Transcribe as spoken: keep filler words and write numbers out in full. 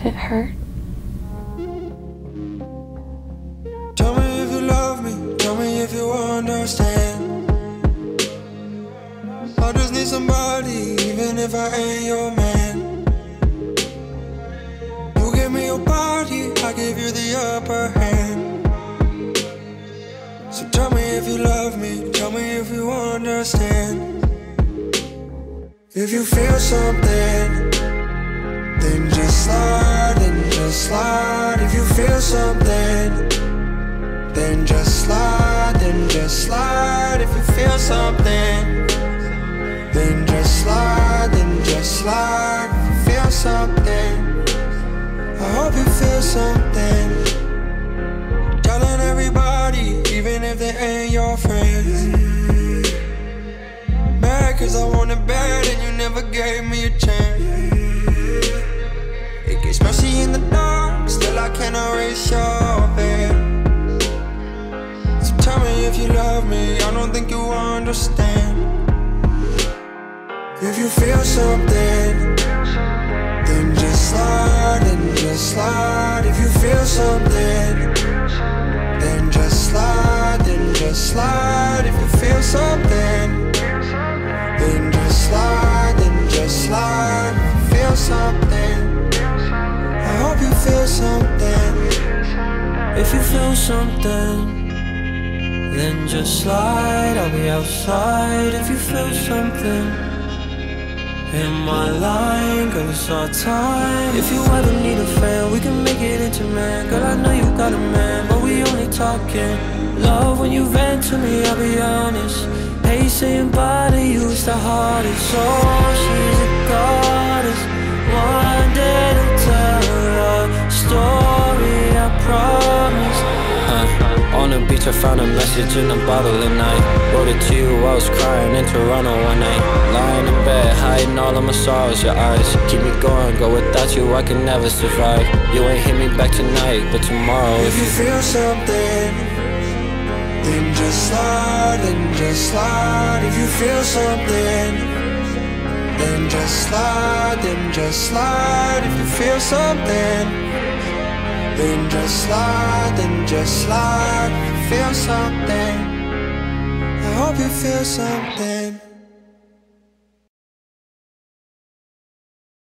if it hurt. Tell me if you love me, tell me if you understand. I just need somebody, even if I ain't your man. You give me your body, I give you the upper hand. So tell me if you love me, tell me if you understand. If you feel something, then just slide, then just slide. If you feel something, then just slide, then just slide. If you feel something, then just slide, then just slide. If you feel something, I hope you feel something. Telling everybody, even if they ain't your friends. Cause I want it bad and you never gave me a chance. It gets messy in the dark, still I can't erase your bed. So tell me if you love me, I don't think you understand. If you feel something, then just slide, then just slide. If you feel something, then just slide, then just slide. If you feel something, then just slide, then just slide. Feel something, I hope you feel something. If you feel something, then just slide, I'll be outside. If you feel something, in my line, girl, it's our time. If you ever need a friend, we can make it intimate. Girl, I know you got a man, but we only talking. Love, when you vent to me, I'll be honest. Hey, saying bye to you is the hardest. So oh, she's a goddess. One day to tell her story, I promise. uh, On the beach I found a message in a bottle and I wrote it to you, I was crying in Toronto one night. Lying in bed, hiding all of my sorrows, your eyes keep me going, go without you I can never survive. You ain't hit me back tonight, but tomorrow. If you feel something, then just slide, then just slide. If you feel something, then just slide, then just slide. If you feel something, then just slide, then just slide. If you feel something, I hope you feel something.